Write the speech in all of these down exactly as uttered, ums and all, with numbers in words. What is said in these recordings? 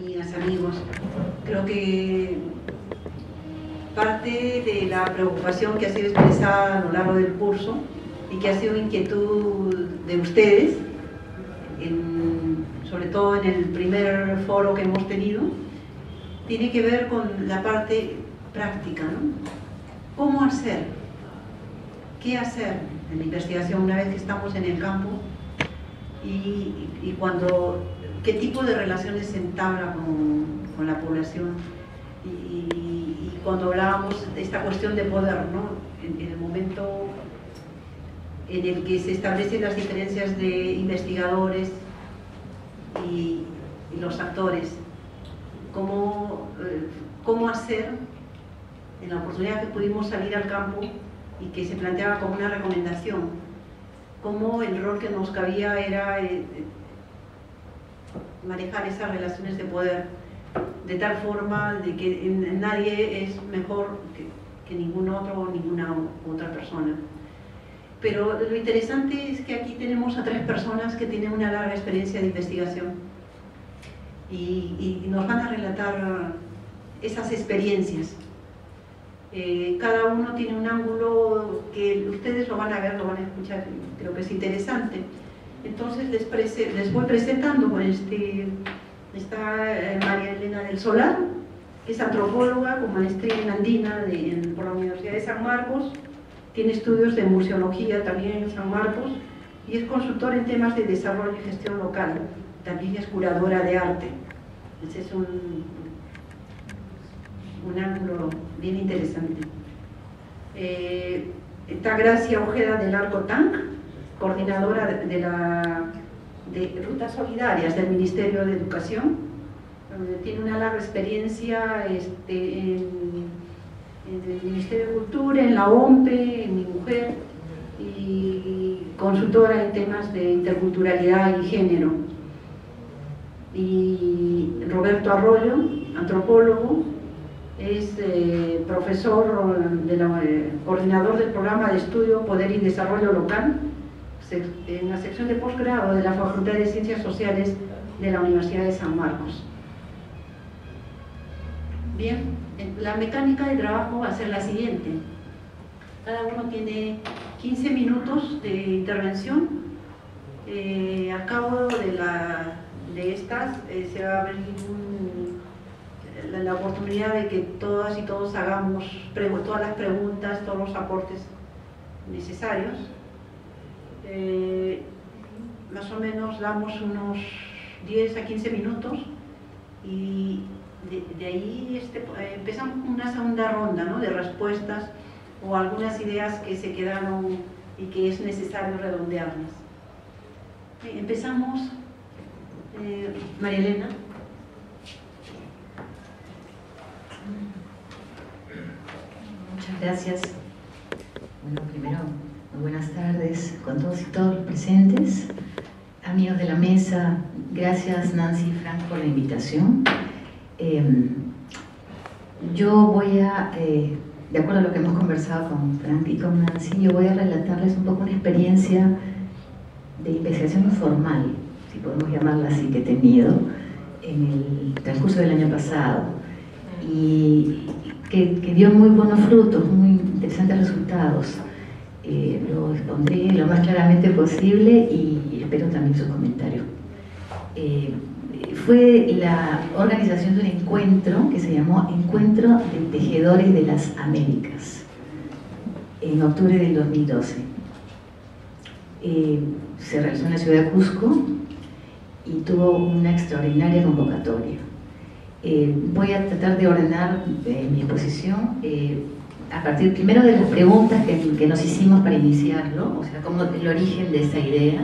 amigas, amigos, creo que parte de la preocupación que ha sido expresada a lo largo del curso y que ha sido inquietud de ustedes, en, sobre todo en el primer foro que hemos tenido, tiene que ver con la parte práctica, ¿no? ¿Cómo hacer? ¿Qué hacer en la investigación una vez que estamos en el campo? Y, y cuando, ¿qué tipo de relaciones se entabla con, con la población? Y, y, y cuando hablábamos de esta cuestión de poder, ¿no? En, en el momento en el que se establecen las diferencias de investigadores y, y los actores, ¿cómo, eh, cómo hacer en la oportunidad que pudimos salir al campo y que se planteaba como una recomendación, cómo el rol que nos cabía era eh, manejar esas relaciones de poder de tal forma de que nadie es mejor que, que ningún otro o ninguna otra persona? Pero lo interesante es que aquí tenemos a tres personas que tienen una larga experiencia de investigación y, y nos van a relatar esas experiencias. Eh, cada uno tiene un ángulo que ustedes lo van a ver, lo van a escuchar, creo que es interesante. Entonces les, prese, les voy presentando con este, esta eh, María Elena del Solar, que es antropóloga con maestría en Andina de, en, por la Universidad de San Marcos. Tiene estudios de museología también en San Marcos y es consultora en temas de desarrollo y gestión local. También es curadora de arte. Ese es un, un ángulo bien interesante. Eh, está Grazia Ojeda del Arco Tang, coordinadora de, de, la, de Rutas Solidarias del Ministerio de Educación. Eh, tiene una larga experiencia este, en... en el Ministerio de Cultura, en la O M P E, en Mi Mujer, y consultora en temas de interculturalidad y género. Y Roberto Arroyo, antropólogo, es eh, profesor, de la, eh, coordinador del programa de estudio Poder y Desarrollo Local, en la sección de posgrado de la Facultad de Ciencias Sociales de la Universidad de San Marcos. Bien, la mecánica de trabajo va a ser la siguiente. Cada uno tiene quince minutos de intervención. Eh, al cabo de, la, de estas eh, se va a abrir un, la, la oportunidad de que todas y todos hagamos todas las preguntas, todos los aportes necesarios. Eh, más o menos damos unos diez a quince minutos y De, de ahí este, empezamos una segunda ronda, ¿no?, de respuestas o algunas ideas que se quedaron y que es necesario redondearlas. Bien, empezamos, eh, María Elena. Muchas gracias. Bueno, primero, muy buenas tardes con todos y todos los presentes. Amigos de la mesa, gracias Nancy y Frank por la invitación. Eh, yo voy a, eh, de acuerdo a lo que hemos conversado con Frank y con Nancy, yo voy a relatarles un poco una experiencia de investigación informal, si podemos llamarla así, que he tenido en el transcurso del año pasado y que, que dio muy buenos frutos, muy interesantes resultados. Eh, lo expondré lo más claramente posible y espero también sus comentarios. Eh, Fue la organización de un encuentro que se llamó Encuentro de Tejedores de las Américas, en octubre del dos mil doce. Eh, se realizó en la ciudad de Cusco y tuvo una extraordinaria convocatoria. Eh, voy a tratar de ordenar eh, mi exposición eh, a partir primero de las preguntas que, que nos hicimos para iniciarlo, o sea, como el origen de esta idea,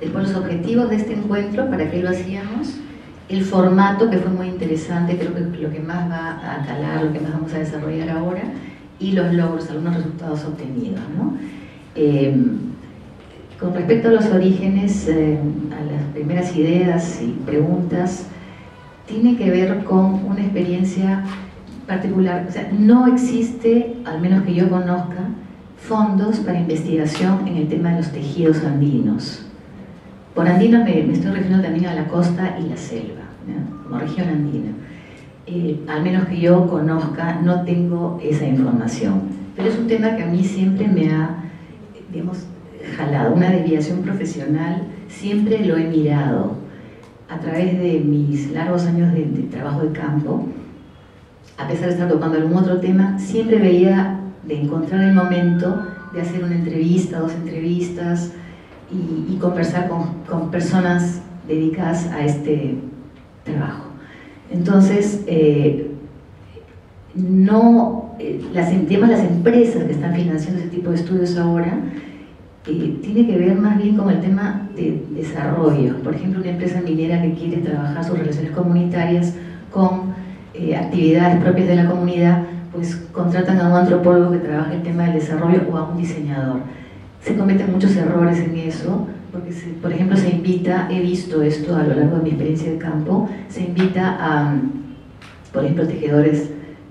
después los objetivos de este encuentro, para qué lo hacíamos, el formato, que fue muy interesante, creo que lo que más va a calar, lo que más vamos a desarrollar ahora, y los logros, algunos resultados obtenidos, ¿no? Eh, con respecto a los orígenes, eh, a las primeras ideas y preguntas, tiene que ver con una experiencia particular. O sea, no existe, al menos que yo conozca, fondos para investigación en el tema de los tejidos andinos. Por andinos me, me estoy refiriendo también a la costa y la selva. ¿no? Como región andina. Eh, al menos que yo conozca, no tengo esa información. Pero es un tema que a mí siempre me ha, digamos, jalado. Una desviación profesional siempre lo he mirado. A través de mis largos años de, de trabajo de campo, a pesar de estar tocando algún otro tema, siempre veía de encontrar el momento de hacer una entrevista, dos entrevistas, y, y conversar con, con personas dedicadas a este trabajo. Entonces, eh, no, eh, las, digamos, las empresas que están financiando ese tipo de estudios ahora, eh, tiene que ver más bien con el tema de desarrollo. Por ejemplo, una empresa minera que quiere trabajar sus relaciones comunitarias con eh, actividades propias de la comunidad, pues contratan a un antropólogo que trabaje el tema del desarrollo o a un diseñador. Se cometen muchos errores en eso, porque se, por ejemplo se invita, he visto esto a lo largo de mi experiencia de campo, se invita a, por ejemplo, tejedores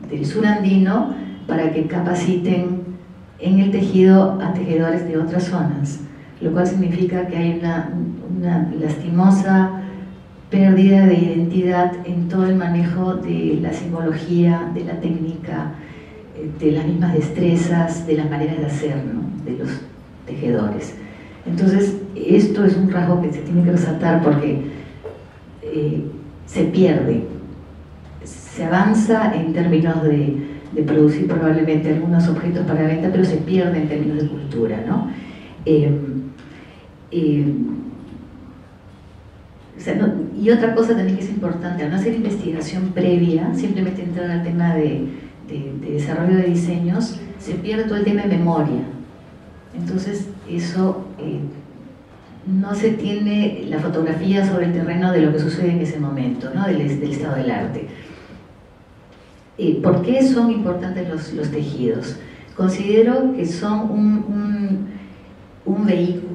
del sur andino para que capaciten en el tejido a tejedores de otras zonas, lo cual significa que hay una, una lastimosa pérdida de identidad en todo el manejo de la simbología, de la técnica, de las mismas destrezas, de las maneras de hacer, ¿no?, de los tejedores. Entonces, esto es un rasgo que se tiene que resaltar porque eh, se pierde. Se avanza en términos de, de producir probablemente algunos objetos para venta, pero se pierde en términos de cultura, ¿no? Eh, eh, o sea, no, y otra cosa también que es importante, al no hacer investigación previa, simplemente entrar al tema de, de, de desarrollo de diseños, se pierde todo el tema de memoria. Entonces, eso eh, no se tiene la fotografía sobre el terreno de lo que sucede en ese momento, ¿no?, del, del estado del arte. Eh, ¿Por qué son importantes los, los tejidos? Considero que son un, un, un vehículo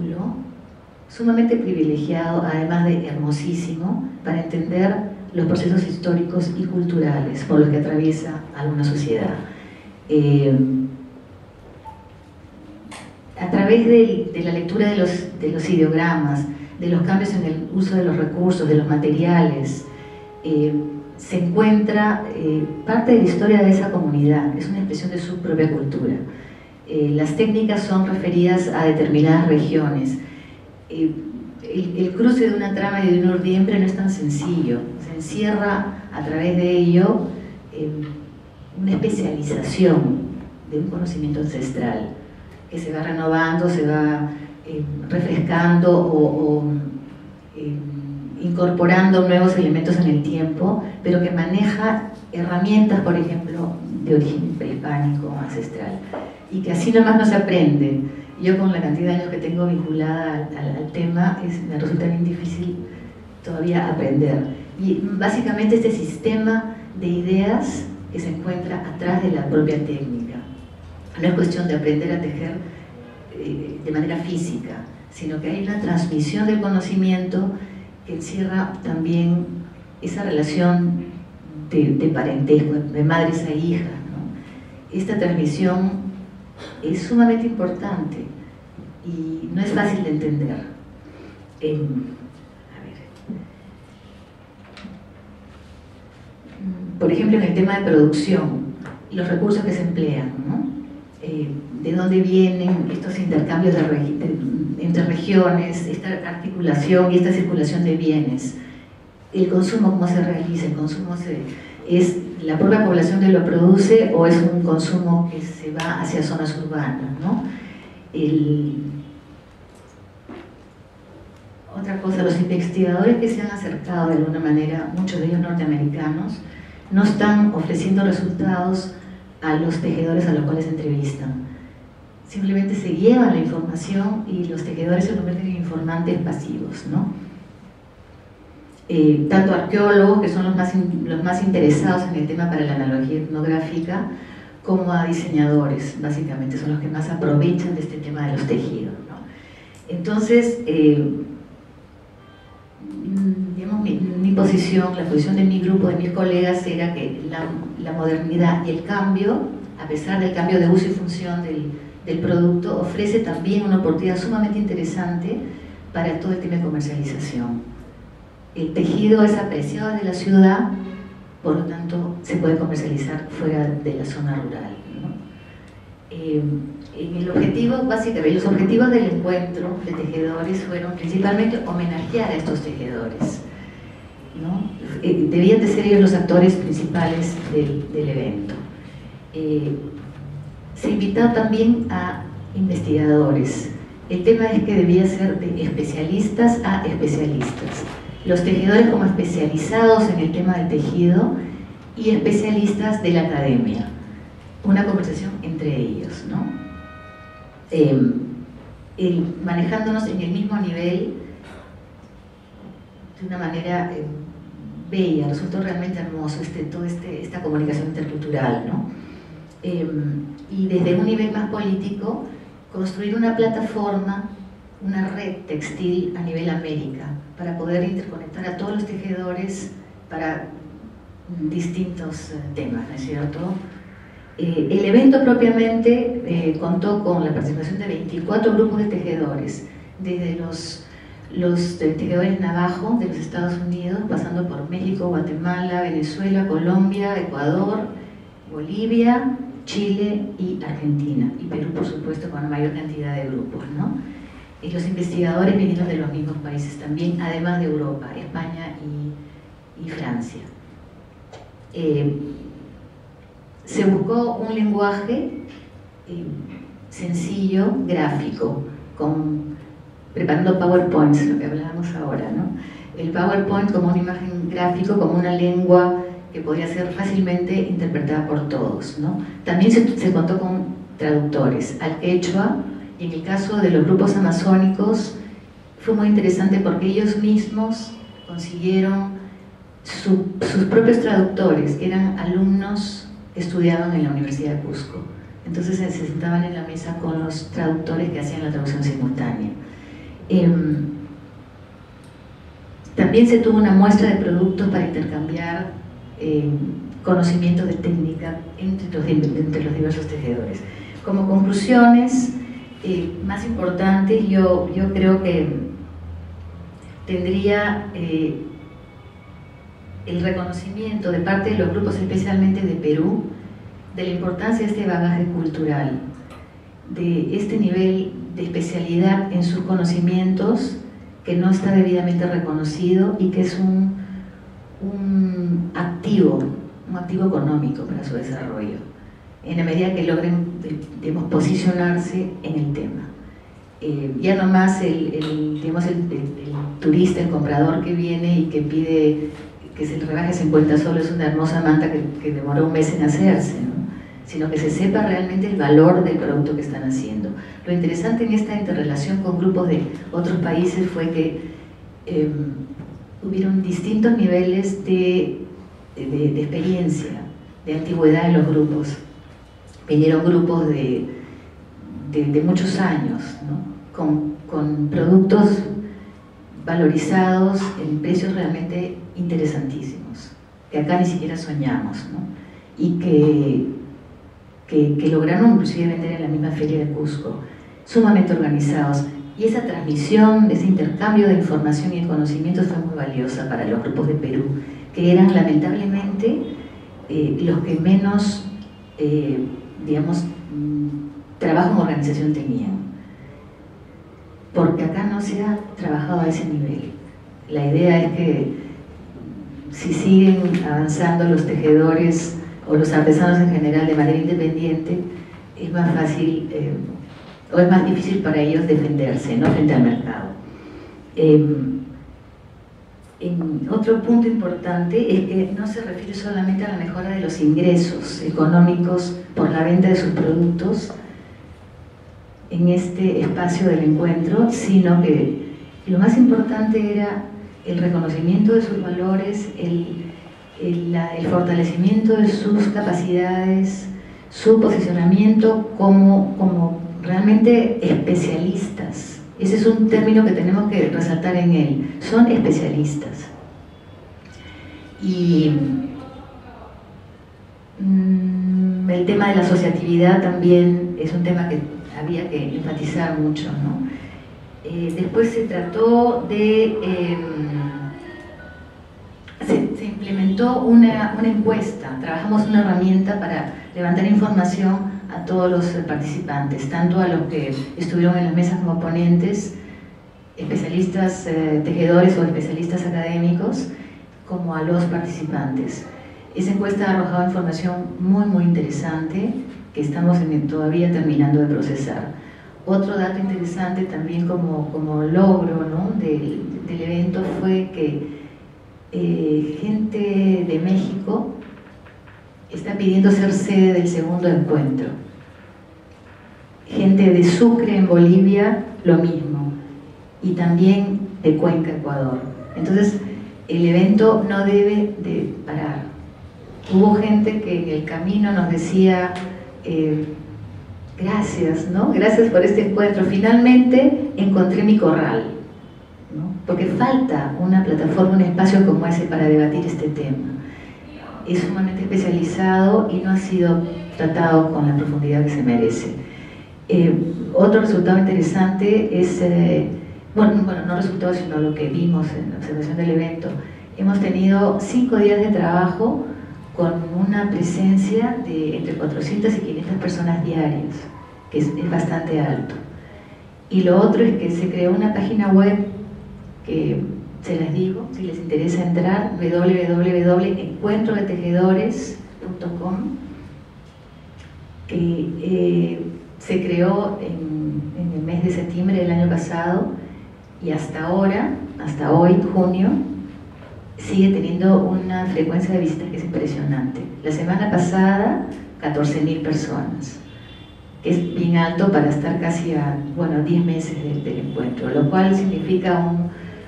sumamente privilegiado, además de hermosísimo, para entender los procesos históricos y culturales por los que atraviesa alguna sociedad. Eh, A través de, de la lectura de los, de los ideogramas, de los cambios en el uso de los recursos, de los materiales, eh, se encuentra eh, parte de la historia de esa comunidad, es una expresión de su propia cultura. Eh, las técnicas son referidas a determinadas regiones. Eh, el, el cruce de una trama y de un urdiembre no es tan sencillo, se encierra a través de ello eh, una especialización de un conocimiento ancestral, que se va renovando, se va eh, refrescando o, o eh, incorporando nuevos elementos en el tiempo, pero que maneja herramientas, por ejemplo, de origen prehispánico, ancestral, y que así nomás no se aprende. Yo, con la cantidad de años que tengo vinculada al, al tema, es, me resulta bien difícil todavía aprender. Y básicamente este sistema de ideas que se encuentra atrás de la propia técnica. No es cuestión de aprender a tejer eh, de manera física, sino que hay una transmisión del conocimiento que encierra también esa relación de, de parentesco, de madres a hijas, ¿no? Esta transmisión es sumamente importante y no es fácil de entender. Eh, a ver. Por ejemplo, en el tema de producción, los recursos que se emplean, ¿no? Eh, de dónde vienen estos intercambios de re de, entre regiones, esta articulación y esta circulación de bienes, el consumo, cómo se realiza, el consumo se, es la propia población que lo produce o es un consumo que se va hacia zonas urbanas, ¿no? El... Otra cosa, los investigadores que se han acercado de alguna manera, muchos de ellos norteamericanos, no están ofreciendo resultados a los tejedores a los cuales entrevistan. Simplemente se llevan la información y los tejedores se convierten en informantes pasivos, ¿no? Eh, tanto arqueólogos, que son los más, in, los más interesados en el tema para la analogía etnográfica, como a diseñadores, básicamente, son los que más aprovechan de este tema de los tejidos, ¿no? Entonces, eh, digamos, mi, mi posición, la posición de mi grupo, de mis colegas, era que la, la modernidad y el cambio, a pesar del cambio de uso y función del, del producto, ofrece también una oportunidad sumamente interesante para todo el tema de comercialización. el tejido es apreciado de la ciudad, por lo tanto se puede comercializar fuera de la zona rural, ¿no? Eh, en el objetivo, básicamente, los objetivos del encuentro de tejedores fueron principalmente homenajear a estos tejedores, ¿no? Eh, debían de ser ellos los actores principales del, del evento. Eh, se invitaba también a investigadores. El tema es que debía ser de especialistas a especialistas. Los tejedores como especializados en el tema del tejido y especialistas de la academia. Una conversación entre ellos, ¿no? Eh, el, manejándonos en el mismo nivel de una manera eh, bella. Resultó realmente hermoso este, toda este, esta comunicación intercultural, ¿no? Eh, y desde un nivel más político, construir una plataforma, una red textil a nivel América, para poder interconectar a todos los tejedores para distintos temas, ¿no es cierto? Eh, el evento propiamente eh, contó con la participación de veinticuatro grupos de tejedores, desde los, los de tejedores navajo de los Estados Unidos, pasando por México, Guatemala, Venezuela, Colombia, Ecuador, Bolivia, Chile y Argentina, y Perú, por supuesto, con la mayor cantidad de grupos, ¿no? Y los investigadores vinieron de los mismos países también, además de Europa, España y, y Francia. Eh, se buscó un lenguaje eh, sencillo, gráfico, con, preparando PowerPoints, lo que hablábamos ahora, ¿no? El PowerPoint como una imagen gráfica, como una lengua que podía ser fácilmente interpretada por todos, ¿no? También se, se contó con traductores al quechua, y en el caso de los grupos amazónicos fue muy interesante porque ellos mismos consiguieron su, sus propios traductores, que eran alumnos que estudiaban en la Universidad de Cusco. Entonces se sentaban en la mesa con los traductores que hacían la traducción simultánea. Eh, también se tuvo una muestra de productos para intercambiar eh, conocimientos de técnica entre los, entre los diversos tejedores. Como conclusiones eh, más importantes, yo, yo creo que tendría eh, el reconocimiento de parte de los grupos, especialmente de Perú, de la importancia de este bagaje cultural, de este nivel de especialidad en sus conocimientos que no está debidamente reconocido y que es un, un activo, un activo económico para su desarrollo, en la medida que logren, digamos, posicionarse en el tema. Eh, ya no más el, el, digamos, el, el, el turista, el comprador que viene y que pide que se le rebaje cincuenta soles una hermosa manta que, que demoró un mes en hacerse, ¿no? Sino que se sepa realmente el valor del producto que están haciendo. Lo interesante en esta interrelación con grupos de otros países fue que eh, hubieron distintos niveles de, de, de experiencia, de antigüedad en los grupos. Vinieron grupos de, de, de muchos años, ¿no? Con, con productos valorizados en precios realmente interesantísimos, que acá ni siquiera soñamos, ¿no? Y que, que, que lograron inclusive vender en la misma feria de Cusco, sumamente organizados, y esa transmisión, ese intercambio de información y de conocimientos fue muy valiosa para los grupos de Perú, que eran lamentablemente eh, los que menos eh, digamos, trabajo en organización tenían, porque acá no se ha trabajado a ese nivel. La idea es que si siguen avanzando los tejedores o los artesanos en general de manera independiente, es más fácil eh, o es más difícil para ellos defenderse, ¿no?, frente al mercado. Eh, en otro punto importante es que no se refiere solamente a la mejora de los ingresos económicos por la venta de sus productos en este espacio del encuentro, sino que lo más importante era el reconocimiento de sus valores, el, el, el fortalecimiento de sus capacidades, su posicionamiento como, como realmente especialistas. Ese es un término que tenemos que resaltar en él. Son especialistas. Y mmm, el tema de la asociatividad también es un tema que había que enfatizar mucho, ¿no? Eh, después se trató de eh, implementó una, una encuesta, trabajamos una herramienta para levantar información a todos los participantes, tanto a los que estuvieron en las mesas como ponentes, especialistas eh, tejedores o especialistas académicos, como a los participantes. Esa encuesta ha arrojado información muy muy interesante que estamos en, todavía terminando de procesar. Otro dato interesante también como, como logro, ¿no?, del, del evento fue que eh, gente de México está pidiendo ser sede del segundo encuentro. Gente de Sucre en Bolivia, lo mismo. Y también de Cuenca, Ecuador. Entonces, el evento no debe de parar. Hubo gente que en el camino nos decía, eh, gracias, ¿no? Gracias por este encuentro. Finalmente encontré mi corral, ¿no? Porque falta una plataforma, un espacio como ese para debatir este tema. Es sumamente especializado y no ha sido tratado con la profundidad que se merece. Eh, otro resultado interesante es, eh, bueno, bueno, no resultado sino lo que vimos en la observación del evento. Hemos tenido cinco días de trabajo con una presencia de entre cuatrocientas y quinientas personas diarias, que es, es bastante alto. Y lo otro es que se creó una página web que se las digo, si les interesa entrar, w w w punto encuentro de tejedores punto com, que eh, se creó en, en el mes de septiembre del año pasado y hasta ahora, hasta hoy, junio, sigue teniendo una frecuencia de visitas que es impresionante. La semana pasada, catorce mil personas, que es bien alto para estar casi a, bueno, diez meses del, del encuentro, lo cual significa un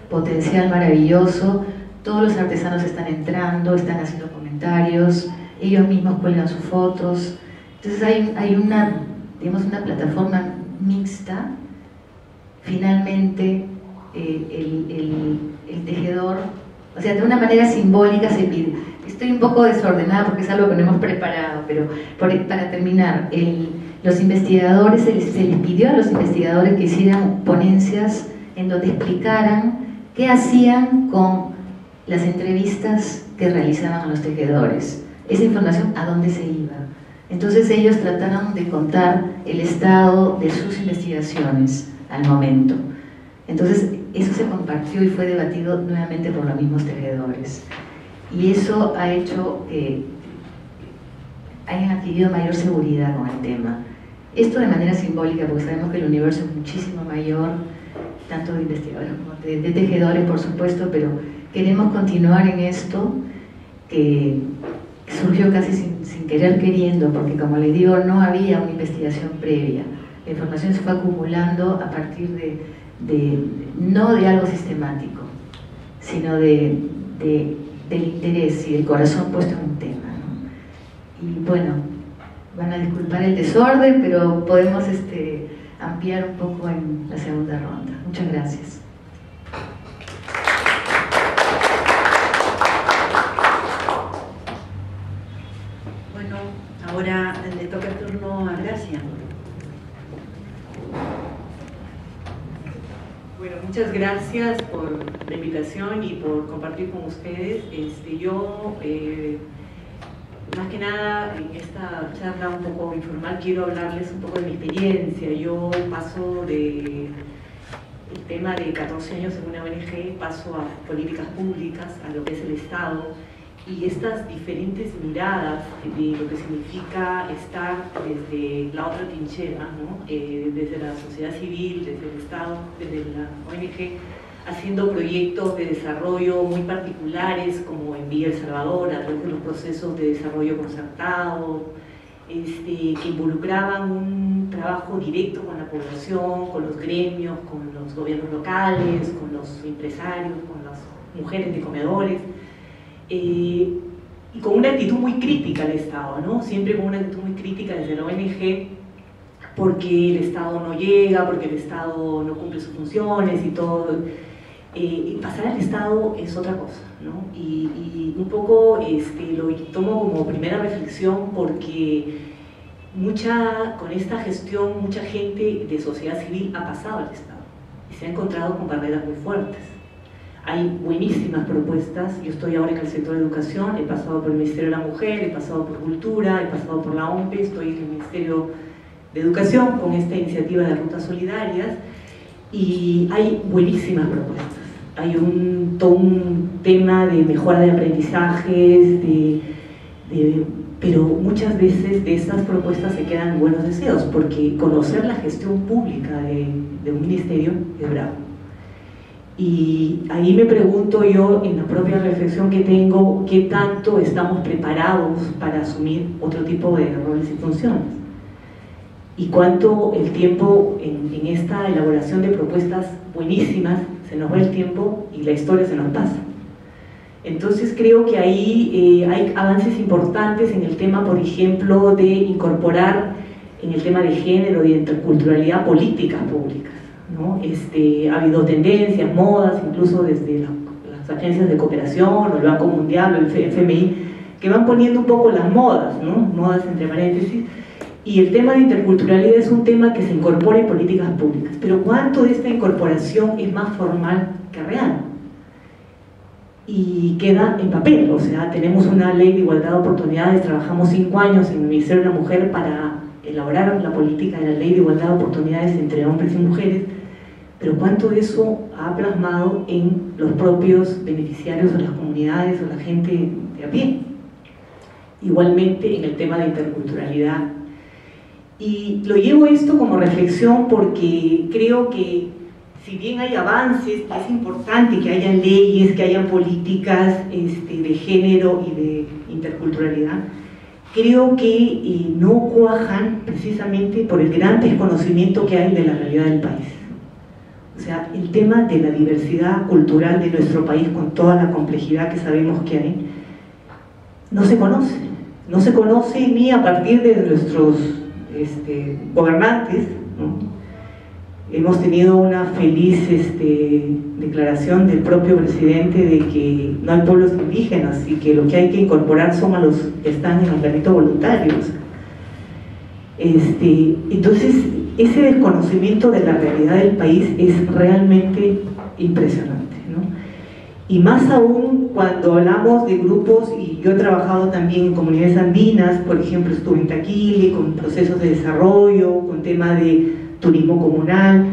potencial maravilloso. Todos los artesanos están entrando, están haciendo comentarios, ellos mismos cuelgan sus fotos. Entonces hay, hay una, digamos, una plataforma mixta. Finalmente eh, el, el, el tejedor, o sea, de una manera simbólica se pide. Estoy un poco desordenada porque es algo que no hemos preparado, pero por, para terminar, el, los investigadores, se les, se les pidió a los investigadores que hicieran ponencias en donde explicaran qué hacían con las entrevistas que realizaban a los tejedores, esa información a dónde se iba. Entonces ellos trataron de contar el estado de sus investigaciones al momento. Entonces eso se compartió y fue debatido nuevamente por los mismos tejedores. Y eso ha hecho que hayan adquirido mayor seguridad con el tema. Esto de manera simbólica, porque sabemos que el universo es muchísimo mayor, tanto de investigadores como de, de tejedores, por supuesto, pero queremos continuar en esto que surgió casi sin, sin querer queriendo, porque como les digo, no había una investigación previa. La información se fue acumulando a partir de, de no de algo sistemático, sino de, de, del interés y del corazón puesto en un tema, ¿no? Y bueno, van a disculpar el desorden, pero podemos este, ampliar un poco en la segunda ronda. Muchas gracias. Bueno, ahora le toca el turno a Grazia. Bueno, muchas gracias por la invitación y por compartir con ustedes. Este, yo, eh, más que nada, en esta charla un poco informal, quiero hablarles un poco de mi experiencia. Yo paso de... el tema de catorce años en una O N G, paso a políticas públicas, a lo que es el Estado, y estas diferentes miradas de lo que significa estar desde la otra trinchera, ¿no? eh, desde la sociedad civil, desde el Estado, desde la O N G, haciendo proyectos de desarrollo muy particulares, como en Villa El Salvador, a través de los procesos de desarrollo concertado, Este, que involucraban un trabajo directo con la población, con los gremios, con los gobiernos locales, con los empresarios, con las mujeres de comedores, eh, y con una actitud muy crítica al Estado, ¿no? Siempre con una actitud muy crítica desde la O N G, porque el Estado no llega, porque el Estado no cumple sus funciones y todo. Eh, y pasar al Estado es otra cosa, ¿no? Y, y un poco este, lo tomo como primera reflexión porque mucha, con esta gestión mucha gente de sociedad civil ha pasado al Estado y se ha encontrado con barreras muy fuertes. Hay buenísimas propuestas. Yo estoy ahora en el sector de educación, he pasado por el Ministerio de la Mujer, he pasado por Cultura, he pasado por la OMPE, estoy en el Ministerio de Educación con esta iniciativa de Rutas Solidarias y hay buenísimas propuestas. Hay un, todo un tema de mejora de aprendizajes, de, de, pero muchas veces de esas propuestas se quedan buenos deseos, porque conocer la gestión pública de, de un ministerio es bravo. Y ahí me pregunto yo, en la propia reflexión que tengo, ¿qué tanto estamos preparados para asumir otro tipo de roles y funciones? ¿Y cuánto el tiempo en, en esta elaboración de propuestas buenísimas se nos va el tiempo y la historia se nos pasa? Entonces creo que ahí eh, hay avances importantes en el tema, por ejemplo, de incorporar en el tema de género y de interculturalidad políticas públicas, ¿no? Este, ha habido tendencias, modas, incluso desde la, las agencias de cooperación, o el Banco Mundial, o el F M I, que van poniendo un poco las modas, ¿no? Modas entre paréntesis, y el tema de interculturalidad es un tema que se incorpora en políticas públicas, pero ¿cuánto de esta incorporación es más formal que real? Y queda en papel, o sea, tenemos una ley de igualdad de oportunidades, trabajamos cinco años en el Ministerio de la Mujer para elaborar la política de la ley de igualdad de oportunidades entre hombres y mujeres, pero ¿cuánto de eso ha plasmado en los propios beneficiarios o las comunidades o la gente de a pie? Igualmente en el tema de interculturalidad. Y lo llevo esto como reflexión porque creo que si bien hay avances, es importante que haya leyes, que haya políticas este, de género y de interculturalidad, creo que eh, no cuajan precisamente por el gran desconocimiento que hay de la realidad del país. O sea, el tema de la diversidad cultural de nuestro país, con toda la complejidad que sabemos que hay, no se conoce. No se conoce ni a partir de nuestros este, gobernantes, ¿no? Hemos tenido una feliz este, declaración del propio presidente de que no hay pueblos indígenas y que lo que hay que incorporar son a los que están en el planeta voluntarios. Este, entonces, ese desconocimiento de la realidad del país es realmente impresionante, ¿no? Y más aún cuando hablamos de grupos, y yo he trabajado también en comunidades andinas, por ejemplo, estuve en Taquile, con procesos de desarrollo, con temas de turismo comunal,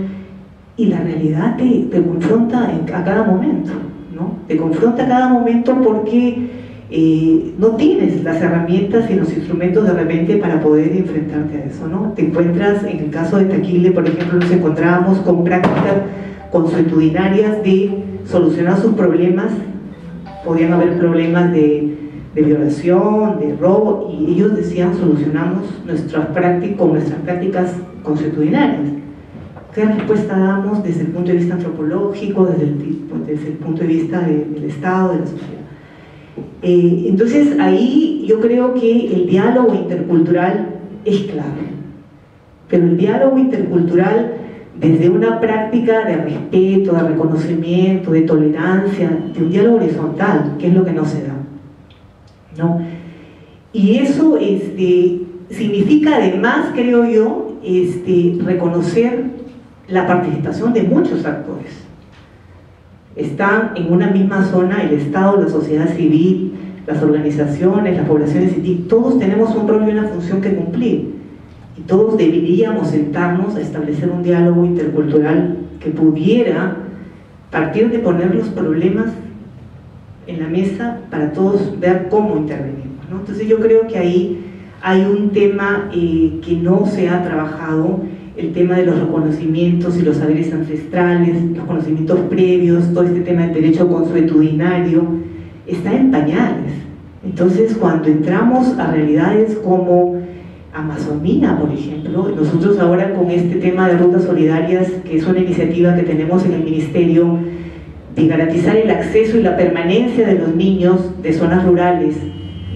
y la realidad te, te confronta a cada momento, ¿no? Te confronta a cada momento porque eh, no tienes las herramientas y los instrumentos de repente para poder enfrentarte a eso, ¿no? Te encuentras, en el caso de Taquile, por ejemplo, nos encontrábamos con prácticas consuetudinarias de solucionar sus problemas. Podían haber problemas de, de violación, de robo, y ellos decían: solucionamos nuestras prácticas con nuestras prácticas consuetudinarias. ¿Qué respuesta damos desde el punto de vista antropológico, desde el, desde el punto de vista de, del Estado, de la sociedad? Eh, entonces ahí yo creo que el diálogo intercultural es clave, pero el diálogo intercultural desde una práctica de respeto, de reconocimiento, de tolerancia, de un diálogo horizontal, que es lo que no se da, ¿no? Y eso este, significa además, creo yo, Este, reconocer la participación de muchos actores. Están en una misma zona el Estado, la sociedad civil, las organizaciones, las poblaciones civiles. Todos tenemos un rol y una función que cumplir, y todos deberíamos sentarnos a establecer un diálogo intercultural que pudiera partir de poner los problemas en la mesa para todos ver cómo intervenimos, ¿no? Entonces yo creo que ahí hay un tema eh, que no se ha trabajado, el tema de los reconocimientos y los saberes ancestrales, los conocimientos previos, todo este tema del derecho consuetudinario, está en pañales. Entonces, cuando entramos a realidades como Amazonía, por ejemplo, nosotros ahora con este tema de Rutas Solidarias, que es una iniciativa que tenemos en el Ministerio de garantizar el acceso y la permanencia de los niños de zonas rurales,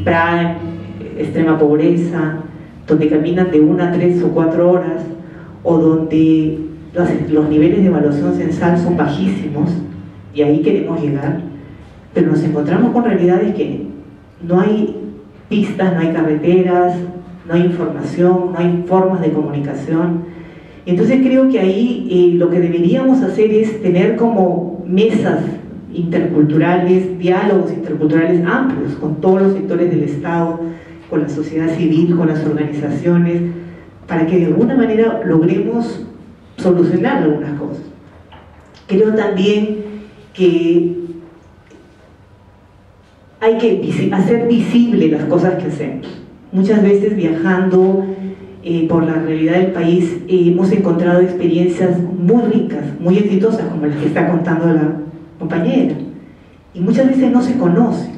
P R A E, extrema pobreza, donde caminan de una a tres o cuatro horas, o donde los, los niveles de evaluación censal son bajísimos, y ahí queremos llegar, pero nos encontramos con realidades que no hay pistas, no hay carreteras, no hay información, no hay formas de comunicación. Entonces creo que ahí eh, lo que deberíamos hacer es tener como mesas interculturales, diálogos interculturales amplios con todos los sectores del Estado, con la sociedad civil, con las organizaciones, para que de alguna manera logremos solucionar algunas cosas. Creo también que hay que hacer visible las cosas que hacemos. Muchas veces viajando eh, por la realidad del país eh, hemos encontrado experiencias muy ricas, muy exitosas, como las que está contando la compañera. Y muchas veces no se conocen,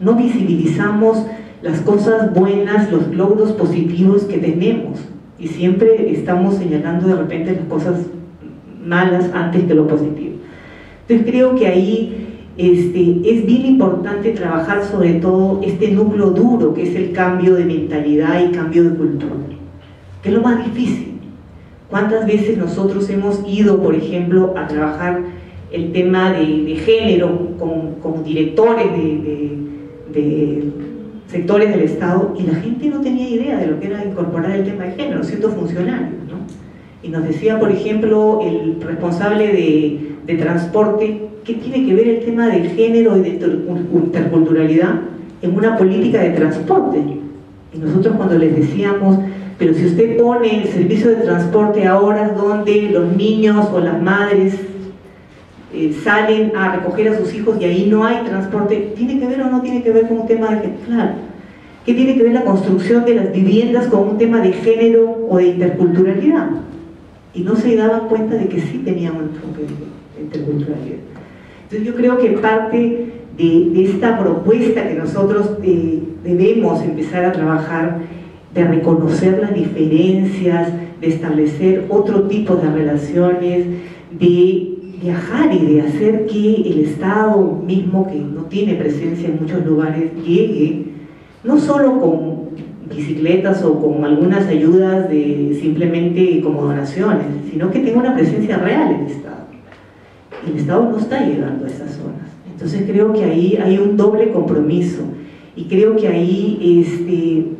no visibilizamos las cosas buenas, los logros positivos que tenemos. Y siempre estamos señalando de repente las cosas malas antes que lo positivo. Entonces creo que ahí Este, es bien importante trabajar sobre todo este núcleo duro que es el cambio de mentalidad y cambio de cultura, que es lo más difícil. ¿Cuántas veces nosotros hemos ido, por ejemplo, a trabajar el tema de, de género con, con directores de, de, de sectores del Estado y la gente no tenía idea de lo que era incorporar el tema de género, siendo funcionarios, ¿no? Y nos decía, por ejemplo, el responsable de, de transporte, ¿qué tiene que ver el tema del género y de interculturalidad en una política de transporte? Y nosotros cuando les decíamos, pero si usted pone el servicio de transporte a horas donde los niños o las madres eh, salen a recoger a sus hijos y ahí no hay transporte, ¿tiene que ver o no tiene que ver con un tema de género? Claro. ¿Qué tiene que ver la construcción de las viviendas con un tema de género o de interculturalidad? Y no se daban cuenta de que sí tenían un enfoque de interculturalidad. Entonces yo creo que parte de, de esta propuesta que nosotros eh, debemos empezar a trabajar, de reconocer las diferencias, de establecer otro tipo de relaciones, de viajar y de hacer que el Estado mismo, que no tiene presencia en muchos lugares, llegue, no solo con bicicletas o con algunas ayudas de simplemente como donaciones, sino que tenga una presencia real en el Estado. El Estado no está llegando a esas zonas. Entonces creo que ahí hay un doble compromiso y creo que ahí este,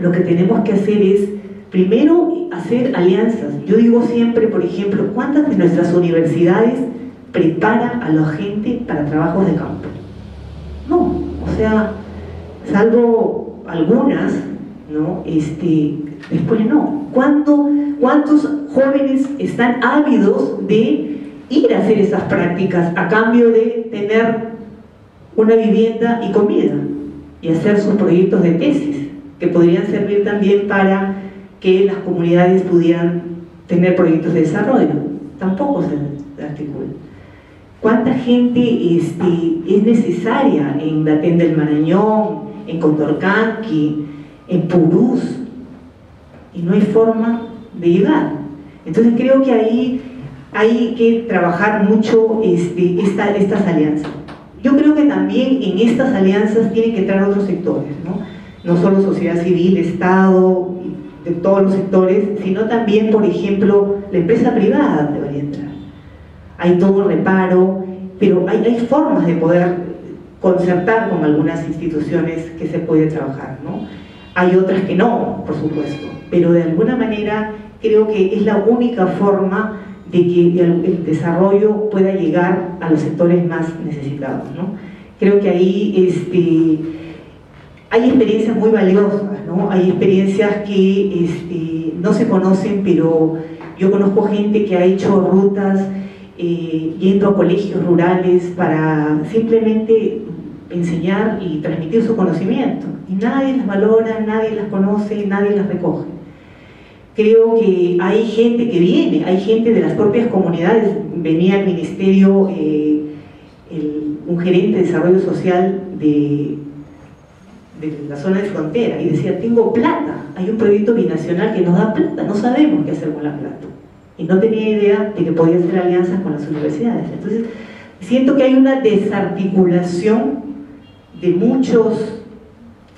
lo que tenemos que hacer es primero hacer alianzas. Yo digo siempre, por ejemplo, ¿cuántas de nuestras universidades preparan a la gente para trabajos de campo? No, o sea, salvo algunas, ¿no? Este, después no. ¿Cuánto, ¿Cuántos jóvenes están ávidos de ir a hacer esas prácticas a cambio de tener una vivienda y comida y hacer sus proyectos de tesis que podrían servir también para que las comunidades pudieran tener proyectos de desarrollo? Tampoco se articula. ¿Cuánta gente este, es necesaria en la Tenda del Marañón, en Condorcanqui, en Purús, y no hay forma de llegar? Entonces creo que ahí hay que trabajar mucho este, esta, estas alianzas. Yo creo que también en estas alianzas tienen que entrar otros sectores, ¿no? No solo sociedad civil, Estado, de todos los sectores, sino también, por ejemplo, la empresa privada debería entrar. Hay todo reparo, pero hay, hay formas de poder concertar con algunas instituciones que se puede trabajar, ¿no? Hay otras que no, por supuesto, pero de alguna manera creo que es la única forma de que el desarrollo pueda llegar a los sectores más necesitados, ¿no? Creo que ahí este, hay experiencias muy valiosas, ¿no? Hay experiencias que este, no se conocen, pero yo conozco gente que ha hecho rutas eh, yendo a colegios rurales para simplemente enseñar y transmitir su conocimiento. Y nadie las valora, nadie las conoce, nadie las recoge. Creo que hay gente que viene, hay gente de las propias comunidades. Venía al ministerio eh, el, un gerente de desarrollo social de, de la zona de frontera y decía, tengo plata, hay un proyecto binacional que nos da plata, no sabemos qué hacer con la plata. Y no tenía idea de que podía hacer alianzas con las universidades. Entonces, siento que hay una desarticulación de muchos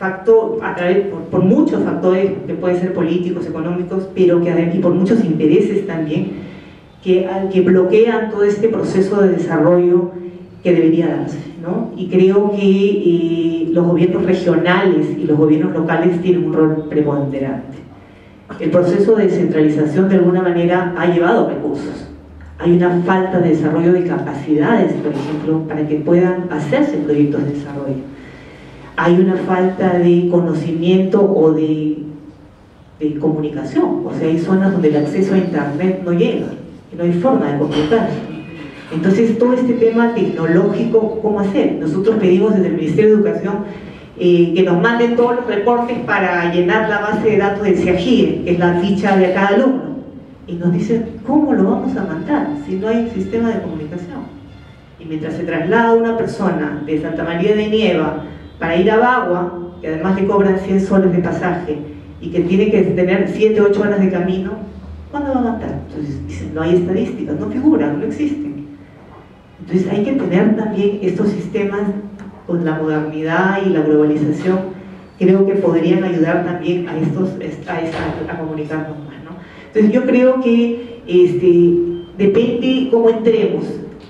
Factor, a través, por, por muchos factores que pueden ser políticos, económicos, pero que y por muchos intereses también que, que bloquean todo este proceso de desarrollo que debería darse, ¿no? Y creo que eh, los gobiernos regionales y los gobiernos locales tienen un rol preponderante. El proceso de descentralización de alguna manera ha llevado recursos, hay una falta de desarrollo de capacidades, por ejemplo, para que puedan hacerse proyectos de desarrollo. Hay una falta de conocimiento o de, de comunicación, o sea, hay zonas donde el acceso a internet no llega, y no hay forma de comunicarse. Entonces, todo este tema tecnológico, ¿cómo hacer? Nosotros pedimos desde el Ministerio de Educación eh, que nos manden todos los reportes para llenar la base de datos del CIAGIE, que es la ficha de cada alumno. Y nos dicen, ¿cómo lo vamos a mandar si no hay un sistema de comunicación? Y mientras se traslada una persona de Santa María de Nieva para ir a Bagua, que además le cobran cien soles de pasaje, y que tiene que tener siete u ocho horas de camino, ¿cuándo va a mandar? Entonces dicen, no hay estadísticas, no figuran, no existen. Entonces hay que tener también estos sistemas con la modernidad y la globalización, creo que podrían ayudar también a estos a, esta, a comunicarnos más, ¿no? Entonces yo creo que este, depende cómo entremos,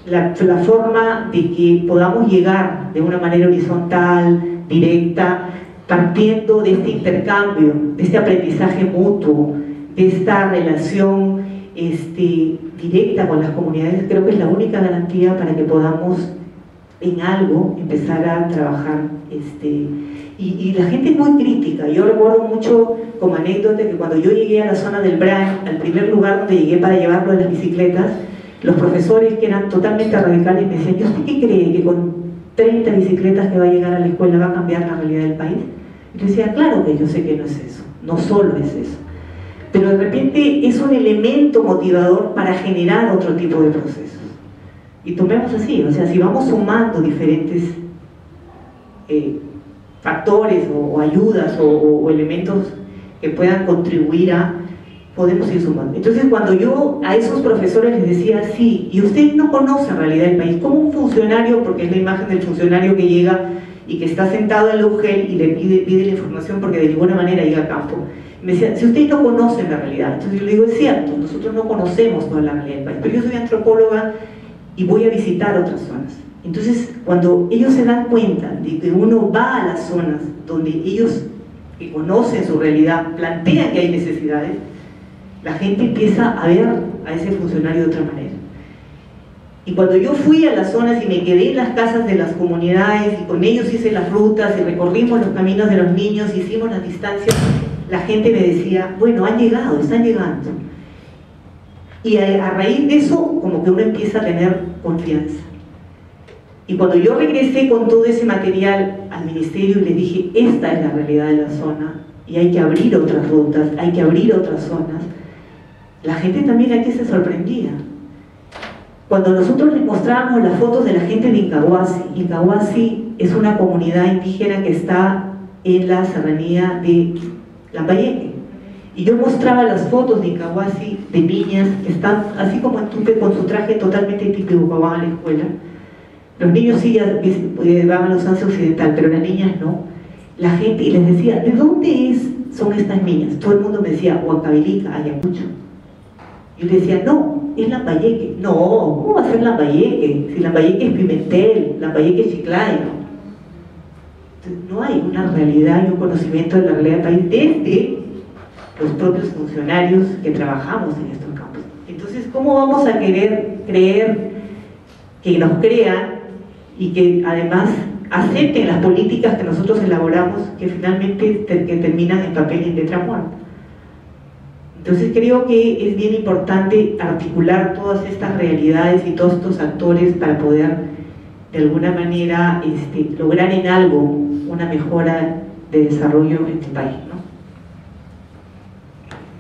la, la forma de que podamos llegar de una manera horizontal, directa, partiendo de este intercambio, de este aprendizaje mutuo, de esta relación Este, directa con las comunidades, creo que es la única garantía para que podamos en algo empezar a trabajar. Este, y, y la gente es muy crítica. Yo recuerdo mucho como anécdota que cuando yo llegué a la zona del Brain, al primer lugar donde llegué para llevarlo de las bicicletas, los profesores que eran totalmente radicales me decían, ¿usted qué cree que con treinta bicicletas que va a llegar a la escuela va a cambiar la realidad del país? Y yo decía, claro que yo sé que no es eso, no solo es eso, pero de repente es un elemento motivador para generar otro tipo de procesos. Y tomemos así, o sea, si vamos sumando diferentes eh, factores o, o ayudas o, o elementos que puedan contribuir a, podemos ir sumando. Entonces cuando yo a esos profesores les decía, sí, y usted no conoce en realidad el país, como un funcionario, porque es la imagen del funcionario que llega y que está sentado en la U G E L y le pide, pide la información porque de ninguna manera llega a campo. Me decían, si ustedes no conocen la realidad, entonces yo le digo, es cierto, nosotros no conocemos toda la realidad del país, pero yo soy antropóloga y voy a visitar otras zonas. Entonces, cuando ellos se dan cuenta de que uno va a las zonas donde ellos, que conocen su realidad, plantean que hay necesidades, la gente empieza a ver a ese funcionario de otra manera. Y cuando yo fui a las zonas y me quedé en las casas de las comunidades, y con ellos hice las rutas, y recorrimos los caminos de los niños, hicimos las distancias, la gente me decía, bueno, han llegado, están llegando. Y a, a raíz de eso, como que uno empieza a tener confianza. Y cuando yo regresé con todo ese material al ministerio y le dije, esta es la realidad de la zona, y hay que abrir otras rutas, hay que abrir otras zonas, la gente también aquí se sorprendía. Cuando nosotros le mostrábamos las fotos de la gente de Inkawasi, Inkawasi es una comunidad indígena que está en la serranía de Lambayeque, y yo mostraba las fotos de Inkawasi de niñas que están así como en Tupe con su traje totalmente típico cuando van a la escuela. Los niños sí ya llevaban los ansios occidental, pero las niñas no. La gente, y les decía, ¿de dónde es, son estas niñas? Todo el mundo me decía, Huancavelica, Ayacucho. Yo les decía, no, es Lambayeque. No, ¿cómo va a ser Lambayeque? Si Lambayeque es Pimentel, Lambayeque es Chiclayo. No hay una realidad y un conocimiento de la realidad del país desde los propios funcionarios que trabajamos en estos campos. Entonces, ¿cómo vamos a querer creer que nos crean y que además acepten las políticas que nosotros elaboramos que finalmente te, que terminan en papel y en letra muerta? Entonces creo que es bien importante articular todas estas realidades y todos estos actores para poder de alguna manera este, lograr en algo una mejora de desarrollo en el país, ¿no?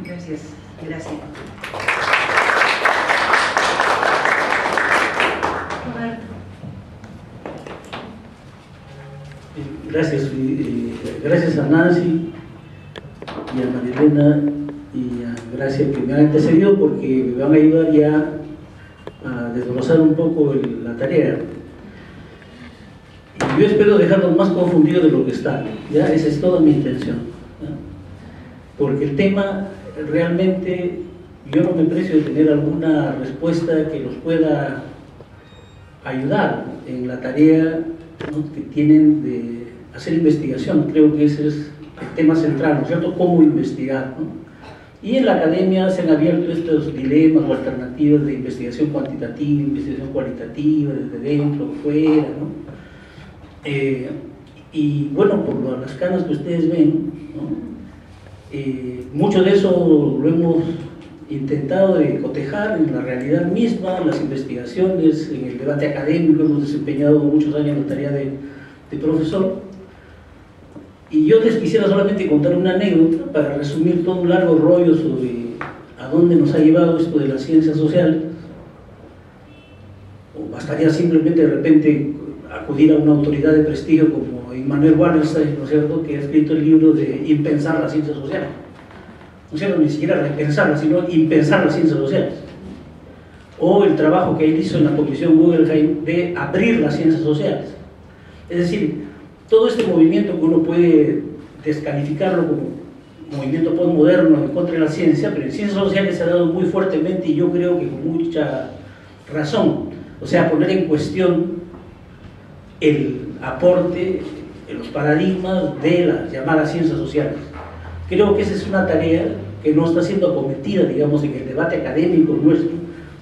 Gracias, gracias. Gracias, eh, gracias a Nancy y a María Elena y a Grazia que me han antecedido porque me van a ayudar ya a desglosar un poco el, la tarea. Yo espero dejarlos más confundidos de lo que están, ¿ya? Esa es toda mi intención, ¿ya? Porque el tema realmente yo no me precio de tener alguna respuesta que los pueda ayudar en la tarea, ¿no?, que tienen de hacer investigación. Creo que ese es el tema central, ¿no es cierto? Cómo investigar, ¿no? Y en la academia se han abierto estos dilemas o alternativas de investigación cuantitativa, investigación cualitativa, desde dentro, fuera, ¿no? Eh, y bueno, por las canas que ustedes ven, ¿no? Eh, mucho de eso lo hemos intentado de cotejar en la realidad misma, en las investigaciones, en el debate académico, hemos desempeñado muchos años la tarea de, de profesor. Y yo les quisiera solamente contar una anécdota para resumir todo un largo rollo sobre a dónde nos ha llevado esto de la ciencia social. O bastaría simplemente de repente acudir a una autoridad de prestigio como Immanuel Wallerstein, ¿no es cierto?, que ha escrito el libro de Impensar la ciencia social. No es cierto, ni siquiera repensarla, sino impensar las ciencias sociales. O el trabajo que él hizo en la Comisión Guggenheim de abrir las ciencias sociales. Es decir, todo este movimiento que uno puede descalificarlo como movimiento postmoderno en contra de la ciencia, pero en ciencias sociales se ha dado muy fuertemente y yo creo que con mucha razón. O sea, poner en cuestión el aporte, los paradigmas de las llamadas ciencias sociales. Creo que esa es una tarea que no está siendo acometida, digamos, en el debate académico nuestro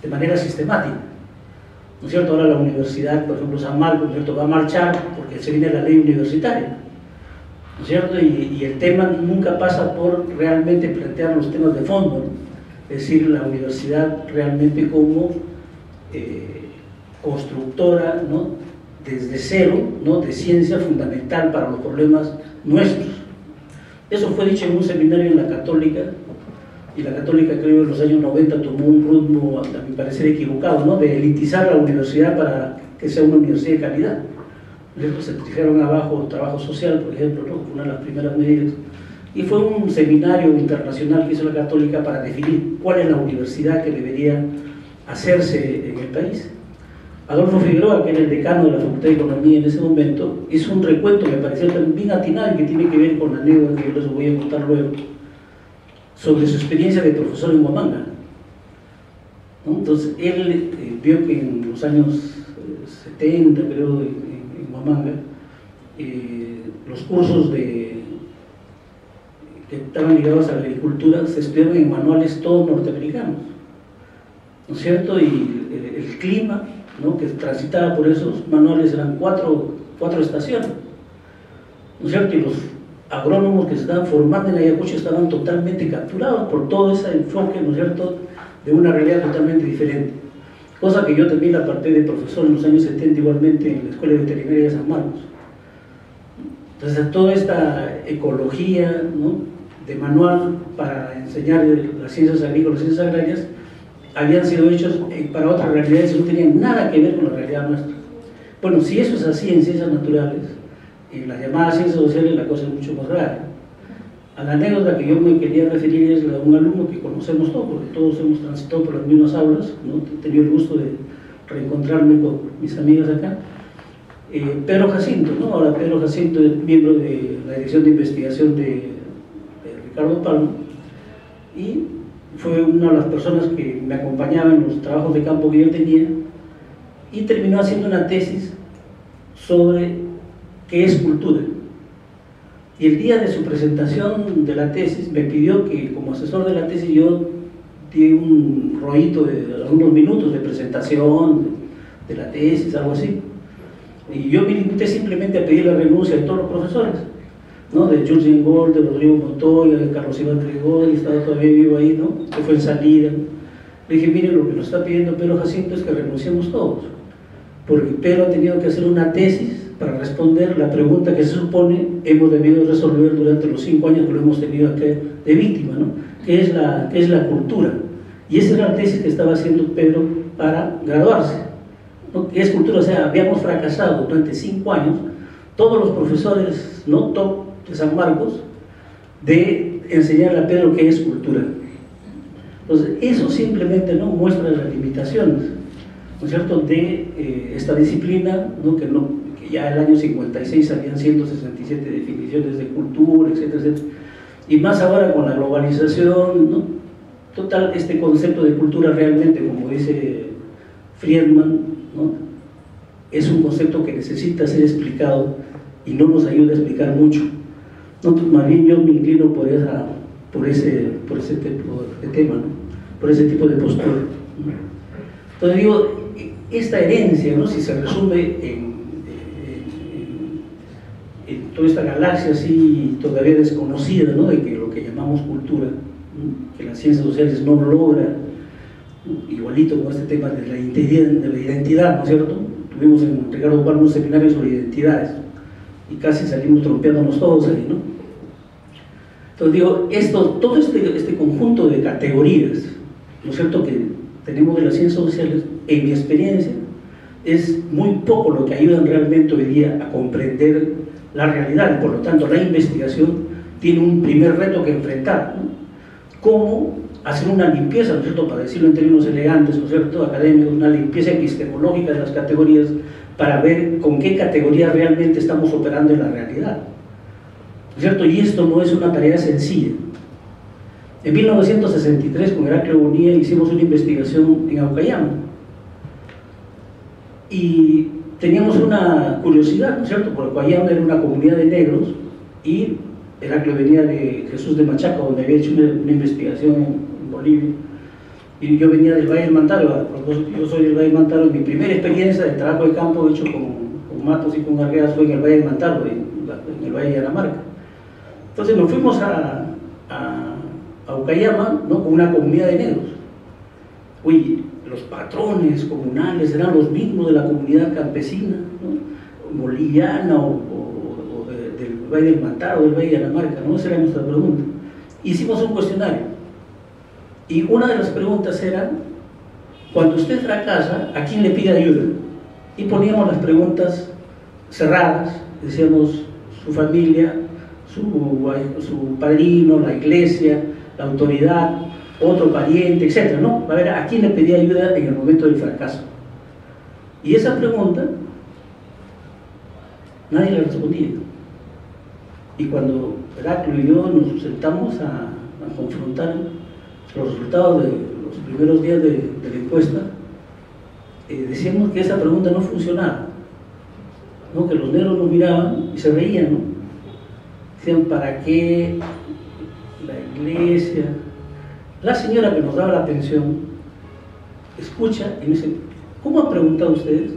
de manera sistemática. ¿No es cierto? Ahora la universidad, por ejemplo, San Marcos, ¿no es cierto?, va a marchar porque se viene la ley universitaria, ¿no es cierto? Y, y el tema nunca pasa por realmente plantear los temas de fondo, ¿no? Es decir, la universidad realmente como eh, constructora, ¿no?, desde cero, ¿no?, de ciencia fundamental para los problemas nuestros. Eso fue dicho en un seminario en la Católica, y la Católica creo en los años noventa tomó un rumbo, a mi parecer, equivocado, ¿no?, de elitizar la universidad para que sea una universidad de calidad. Se trajeron abajo trabajo social, por ejemplo, ¿no?, una de las primeras medidas. Y fue un seminario internacional que hizo la Católica para definir cuál es la universidad que debería hacerse en el país. Adolfo Figueroa, que era el decano de la Facultad de Economía en ese momento, hizo un recuento que me pareció también atinado y que tiene que ver con la anécdota que yo les voy a contar luego, sobre su experiencia de profesor en Huamanga, ¿no? Entonces, él eh, vio que en los años setenta, creo, en, en Huamanga, eh, los cursos de, que estaban ligados a la agricultura se estudiaban en manuales todos norteamericanos, ¿no es cierto? Y el, el clima, ¿no?, que transitaba por esos manuales eran cuatro, cuatro estaciones, ¿no es cierto? Y los agrónomos que se estaban formando en Ayacucho estaban totalmente capturados por todo ese enfoque, ¿no es cierto?, de una realidad totalmente diferente, cosa que yo también la aparté de profesor en los años setenta igualmente en la Escuela Veterinaria de San Marcos. Entonces toda esta ecología, ¿no?, de manual para enseñar las ciencias agrícolas, las ciencias agrarias, habían sido hechos para otras realidades que no tenían nada que ver con la realidad nuestra. Bueno, si eso es así en ciencias naturales, en las llamadas ciencias sociales la cosa es mucho más grave. A la anécdota que yo me quería referir es la de un alumno que conocemos todos, porque todos hemos transitado por las mismas aulas, ¿no? He tenido el gusto de reencontrarme con mis amigas acá. Eh, Pedro Jacinto, ¿no? Ahora Pedro Jacinto es miembro de la Dirección de Investigación de, de Ricardo Palma, y fue una de las personas que me acompañaba en los trabajos de campo que yo tenía, y terminó haciendo una tesis sobre qué es cultura. Y el día de su presentación de la tesis me pidió que, como asesor de la tesis, yo di un rollito de algunos minutos de presentación de la tesis, algo así, y yo me limité simplemente a pedir la renuncia de todos los profesores, ¿no?, de Jules Gold, de Rodrigo Montoya, de Carlos Iván Trigol, y estaba todavía vivo ahí, ¿no?, que fue en salida. Le dije, mire, lo que nos está pidiendo Pedro Jacinto es que renunciemos todos, porque Pedro ha tenido que hacer una tesis para responder la pregunta que se supone hemos debido resolver durante los cinco años que lo hemos tenido acá de víctima, ¿no?, que es la, que es la cultura. Y esa era la tesis que estaba haciendo Pedro para graduarse, ¿no?, que es cultura. O sea, habíamos fracasado durante cinco años, todos los profesores, ¿no?, top de San Marcos, de enseñarle a Pedro qué es cultura. Entonces, eso simplemente, ¿no?, muestra las limitaciones, ¿no es cierto?, de eh, esta disciplina, ¿no?, que, no, que ya el año cincuenta y seis habían ciento sesenta y siete definiciones de cultura, etcétera, etcétera. Y más ahora con la globalización, ¿no?, total, este concepto de cultura realmente, como dice Friedman, ¿no?, es un concepto que necesita ser explicado y no nos ayuda a explicar mucho. No, más bien yo me inclino por esa por ese, por ese tipo de tema, ¿no? Por ese tipo de postura, ¿no? Entonces digo, esta herencia, ¿no?, si se resume en, en, en, en toda esta galaxia así todavía desconocida, ¿no?, de que lo que llamamos cultura, ¿no?, que las ciencias sociales no logra, ¿no?, igualito con este tema de la identidad, de la identidad, ¿no es cierto? Tuvimos en Ricardo Palma un seminario sobre identidades y casi salimos trompeándonos todos ahí, ¿no? Entonces digo, esto, todo este, este conjunto de categorías, ¿no es cierto?, que tenemos de las ciencias sociales, en mi experiencia, es muy poco lo que ayudan realmente hoy día a comprender la realidad. Por lo tanto, la investigación tiene un primer reto que enfrentar, ¿no? ¿Cómo hacer una limpieza, ¿no es cierto?, para decirlo en términos elegantes, ¿no es cierto?, académicos, una limpieza epistemológica de las categorías para ver con qué categoría realmente estamos operando en la realidad, ¿no es cierto? Y esto no es una tarea sencilla. En mil novecientos sesenta y tres, con Heraclio Bonilla, hicimos una investigación en Aucayama y teníamos una curiosidad, ¿no es cierto?, porque Aucayama era una comunidad de negros y Heraclio venía de Jesús de Machaca, donde había hecho una, una investigación en Bolivia, y yo venía del Valle de Mantaro. Yo soy del Valle de Mantaro. Mi primera experiencia de trabajo de campo hecho con, con matos y con arqueas fue en el Valle de Mantaro, en, en el Valle de Aramarca. Entonces nos fuimos a, a Aucayama, ¿no?, con una comunidad de negros. Oye, los patrones comunales eran los mismos de la comunidad campesina, ¿no?, boliviana o, o, o de, del Valle del Mantaro, del Valle de Aramarca, ¿no? Esa era nuestra pregunta. Hicimos un cuestionario y una de las preguntas era: cuando usted fracasa, ¿a quién le pide ayuda? Y poníamos las preguntas cerradas, decíamos su familia, su, su padrino, la iglesia, la autoridad, otro pariente, etcétera, ¿no? A ver, ¿a quién le pedía ayuda en el momento del fracaso? Y esa pregunta nadie la respondía. Y cuando Heraclio y yo nos sentamos a, a confrontar los resultados de los primeros días de, de la encuesta, eh, decíamos que esa pregunta no funcionaba, ¿no?, que los negros nos miraban y se reían, ¿no? Decían, ¿para qué la iglesia? La señora que nos daba la atención escucha y me dice: ¿cómo han preguntado ustedes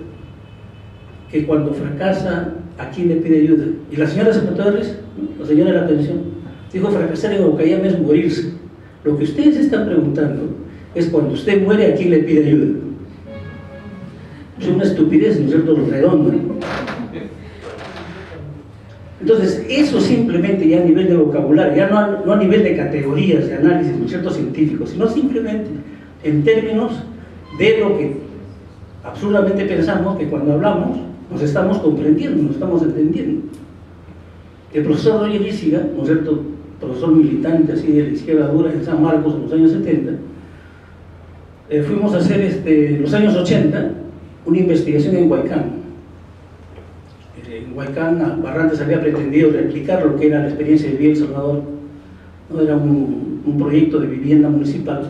que cuando fracasa a quién le pide ayuda? Y la señora se mató de risa, ¿no?, la señora de la atención dijo: fracasar en Aucayama es morirse. Lo que ustedes están preguntando es cuando usted muere, ¿a quién le pide ayuda? Es una estupidez, ¿no es cierto?, redonda. Entonces, eso simplemente ya a nivel de vocabulario, ya no a, no a nivel de categorías, de análisis, ¿no es cierto?, científicos, sino simplemente en términos de lo que absurdamente pensamos que cuando hablamos nos estamos comprendiendo, nos estamos entendiendo. El profesor Roger Isiga, ¿no es cierto?, profesor militante así de la izquierda dura en San Marcos en los años setenta, eh, fuimos a hacer este, en los años ochenta una investigación en Huaycán. Eh, en Huaycán, Barrantes había pretendido replicar lo que era la experiencia de Villa El Salvador, ¿no? Era un, un proyecto de vivienda municipal,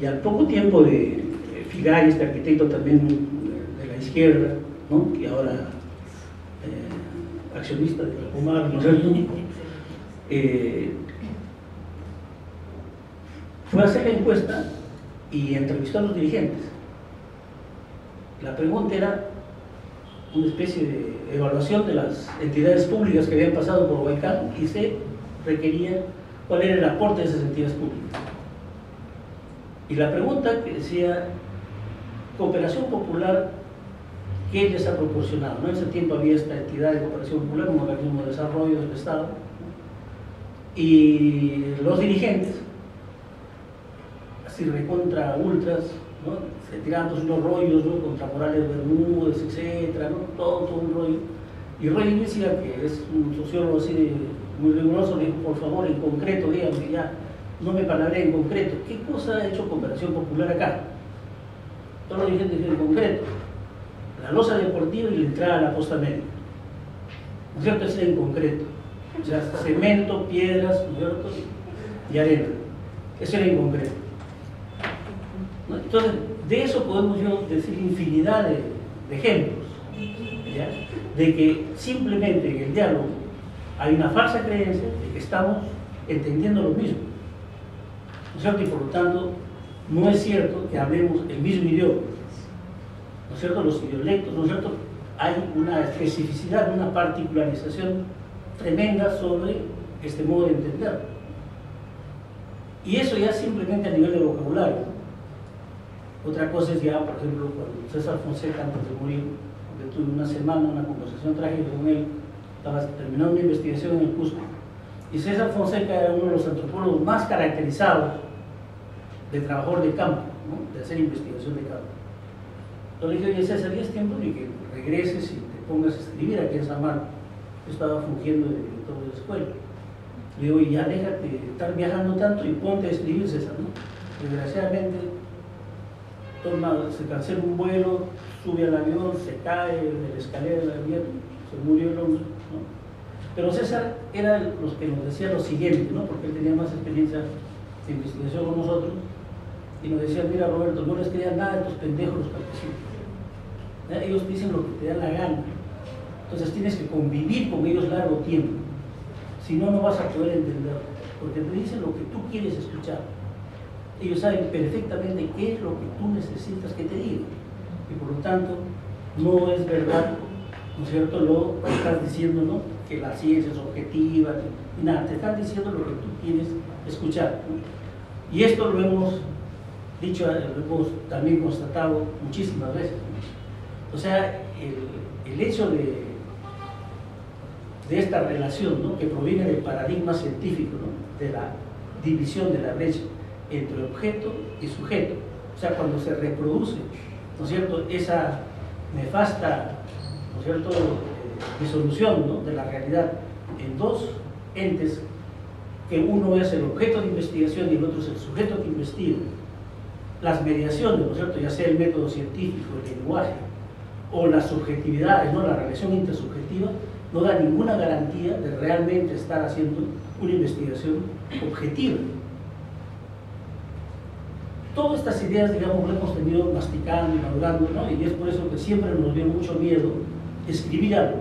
y al poco tiempo de, de Figari, este arquitecto también de, de la izquierda, ¿no?, que ahora eh, accionista de la Comar, ¿no es cierto?, Eh, fue a hacer la encuesta y entrevistó a los dirigentes. La pregunta era una especie de evaluación de las entidades públicas que habían pasado por Huaycán y se requería cuál era el aporte de esas entidades públicas. Y la pregunta que decía: Cooperación Popular, ¿qué les ha proporcionado? ¿No? En ese tiempo había esta entidad de Cooperación Popular, un organismo de desarrollo del Estado. Y los dirigentes, así recontra ultras, ¿no?, se tiraban todos unos rollos, ¿no?, contra Morales Bermúdez, etcétera, ¿no?, todo, todo un rollo. Y Roger Isiga, que es un sociólogo así de, muy riguroso, le dijo: por favor, en concreto, díganme ya, no me palabré, en concreto, ¿qué cosa ha hecho Comparación Popular acá? Todos los dirigentes dijeron: en concreto, la losa deportiva y la entrada a la Costa América, ¿no es cierto? Eso en concreto. O sea, cemento, piedras, muertos y arena. Eso era en concreto, ¿no? Entonces, de eso podemos yo decir infinidad de, de ejemplos, ¿ya?, de que simplemente en el diálogo hay una falsa creencia de que estamos entendiendo lo mismo, ¿no es cierto? Y por lo tanto, no es cierto que hablemos el mismo idioma, ¿no es cierto? Los idiolectos, ¿no es cierto? Hay una especificidad, una particularización tremenda sobre este modo de entender. Y eso ya simplemente a nivel de vocabulario. Otra cosa es ya, por ejemplo, cuando César Fonseca, antes de morir, porque tuve una semana, una conversación trágica con él, estaba terminando una investigación en el Cusco, y César Fonseca era uno de los antropólogos más caracterizados de trabajador de campo, ¿no? De hacer investigación de campo. Entonces le dije, oye César, ya es tiempo de que regreses y te pongas a escribir aquí en San Marcos. Yo estaba fungiendo de director de la escuela. Le digo, oye, ya déjate de estar viajando tanto y ponte a escribir, César, ¿no? Desgraciadamente, Toma, se cancela un vuelo, sube al avión, se cae de la escalera del avión, se murió el hombre, ¿no? Pero César era los que nos decía lo siguiente, ¿no? Porque él tenía más experiencia de investigación con nosotros, y nos decía, mira Roberto, no les creas nada a estos pendejos los campesinos, ¿eh? Ellos dicen lo que te da la gana, entonces tienes que convivir con ellos largo tiempo, si no, no vas a poder entenderlo, porque te dicen lo que tú quieres escuchar. Ellos saben perfectamente qué es lo que tú necesitas que te digan. Y por lo tanto, no es verdad, ¿no es cierto?, lo que estás diciendo, ¿no?, que la ciencia es objetiva, y nada, te están diciendo lo que tú quieres escuchar, ¿no? Y esto lo hemos dicho, lo hemos también constatado muchísimas veces, ¿no? O sea, el, el hecho de, de esta relación, ¿no?, que proviene del paradigma científico, ¿no?, de la división de la brecha entre objeto y sujeto, o sea, cuando se reproduce, ¿no es cierto?, esa nefasta, ¿no es cierto?, eh, disolución, ¿no?, de la realidad en dos entes, que uno es el objeto de investigación y el otro es el sujeto que investiga. Las mediaciones, ¿no es cierto?, ya sea el método científico, el lenguaje, o las subjetividades, ¿no?, la relación intersubjetiva, no da ninguna garantía de realmente estar haciendo una investigación objetiva. Todas estas ideas, digamos, las hemos tenido masticando y madurando, ¿no? Y es por eso que siempre nos dio mucho miedo escribir algo.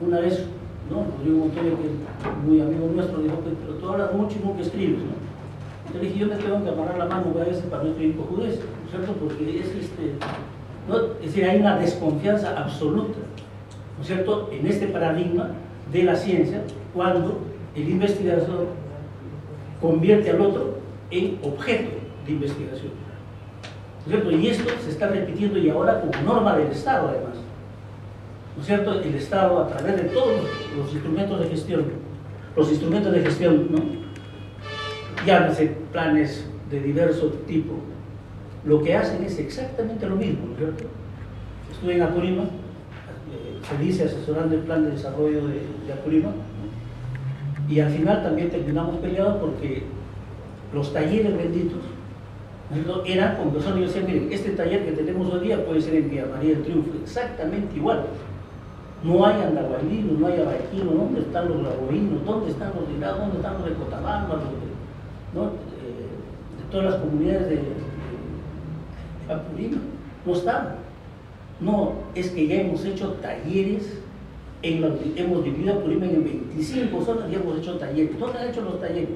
Una vez, ¿no?, Rodrigo Montoya, que es muy amigo nuestro, dijo que pero tú hablas mucho y nunca escribes, ¿no? Entonces le dije, yo me tengo que amarrar la mano a veces para no escribir cojudeces, ¿no es cierto? Porque es, este, ¿no?, es decir, hay una desconfianza absoluta, ¿no es cierto?, en este paradigma de la ciencia, cuando el investigador convierte al otro en objeto de investigación, ¿no es cierto? Y esto se está repitiendo y ahora como norma del Estado, además, ¿no es cierto? El Estado, a través de todos los instrumentos de gestión, los instrumentos de gestión, ¿no?, llámese planes de diverso tipo, lo que hacen es exactamente lo mismo, ¿no es cierto? Estuve en Apolima, eh, se dice asesorando el plan de desarrollo de, de Apolima, ¿no?, y al final también terminamos peleados porque los talleres benditos, ¿no?, eran con personas que decían, miren, este taller que tenemos hoy día puede ser en Villa María del Triunfo, exactamente igual. No hay andahuaylino, no hay abaquino, ¿dónde están los lagoínos? ¿Dónde están los de lado? ¿Dónde están los de Cotabamba? ¿No?, eh, de todas las comunidades de, de, de Apurima, no están. No, es que ya hemos hecho talleres, en la, hemos dividido Apurima en veinticinco zonas y hemos hecho talleres. ¿Dónde han hecho los talleres?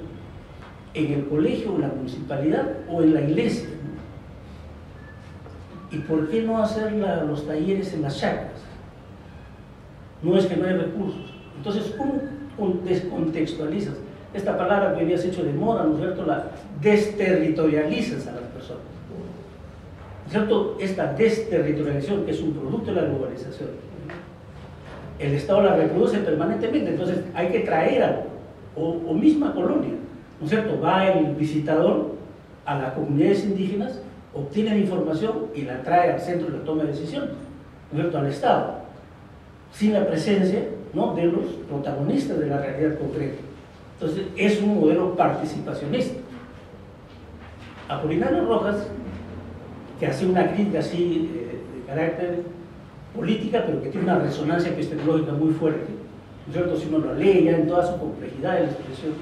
En el colegio, en la municipalidad o en la iglesia, ¿no? ¿Y por qué no hacer la, los talleres en las chacras? No es que no hay recursos. Entonces, ¿cómo descontextualizas? Esta palabra que habías hecho de moda, ¿no es cierto?, la desterritorializas a las personas, ¿no es cierto? Esta desterritorialización, que es un producto de la globalización, el Estado la reproduce permanentemente, entonces hay que traer a, o, o misma colonia, ¿no es cierto? Va el visitador a las comunidades indígenas, obtiene la información y la trae al centro de la toma de decisiones, ¿no es cierto?, al Estado, sin la presencia, ¿no?, de los protagonistas de la realidad concreta. Entonces, es un modelo participacionista. Apolinario Rojas, que hace una crítica así de, de carácter política, pero que tiene una resonancia epistemológica muy fuerte, ¿no es cierto?, si uno lo lee ya en toda su complejidad de la expresión.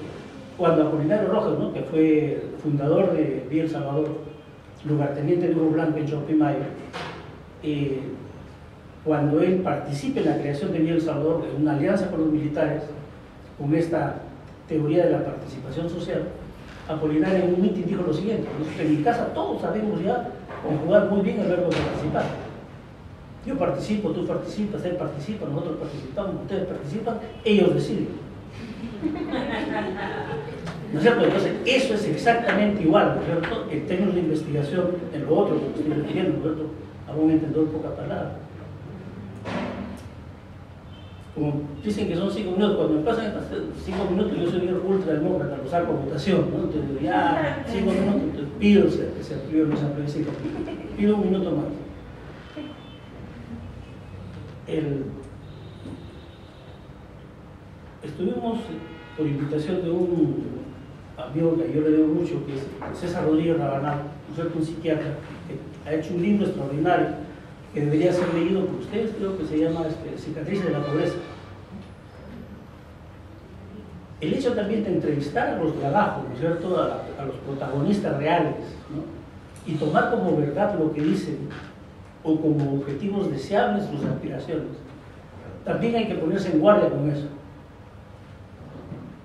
Cuando Apolinario Rojas, ¿no?, que fue fundador de Villa El Salvador, lugarteniente de Hugo Blanco en Chopimayo, eh, cuando él participa en la creación de Villa El Salvador en una alianza con los militares, con esta teoría de la participación social, Apolinario en un mitin dijo lo siguiente: en mi casa todos sabemos ya conjugar muy bien el verbo de participar. Yo participo, tú participas, él participa, nosotros participamos, ustedes participan, ellos deciden. ¿No es cierto? Entonces, eso es exactamente igual, ¿no es cierto?, en términos de investigación, en lo otro que estoy refiriendo, ¿no es cierto?, a un entendedor poca palabra. Como dicen que son cinco minutos, cuando me pasan cinco minutos yo soy ultrademócrata, lo saco a votación, ¿no? Entonces digo, ya, cinco minutos, entonces pido que se apruebe o no se apruebe, pido un minuto más. El... Estuvimos, por invitación de un amigo que yo le debo mucho, que es César Rodríguez Rabanal, un psiquiatra, que ha hecho un libro extraordinario, que debería ser leído por ustedes, creo que se llama este, Cicatrices de la Pobreza. El hecho también de entrevistar a los de abajo, ¿no es cierto?, a, a los protagonistas reales, ¿no?, y tomar como verdad lo que dicen o como objetivos deseables sus aspiraciones. También hay que ponerse en guardia con eso,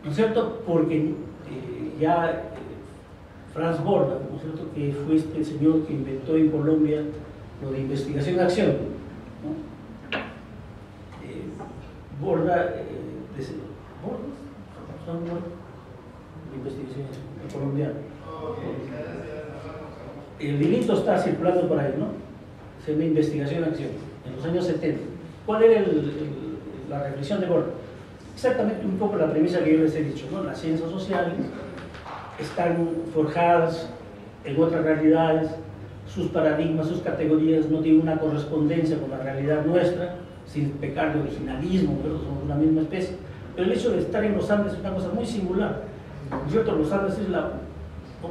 ¿no es cierto?, porque eh, ya eh, Franz Borda, ¿no es cierto?, que fue este señor que inventó en Colombia lo de investigación de acción, ¿no? Eh, Borda, eh, de, Borda, son de investigación colombiana. Eh, el librito está circulando por ahí, ¿no? Se llama investigación de acción, en los años setenta. ¿Cuál era el, el, la reflexión de Borda? Exactamente un poco la premisa que yo les he dicho, ¿no? Las ciencias sociales están forjadas en otras realidades. Sus paradigmas, sus categorías no tienen una correspondencia con la realidad nuestra, sin pecar de originalismo, pero somos una misma especie. Pero el hecho de estar en los Andes es una cosa muy singular. Cierto, los Andes es la,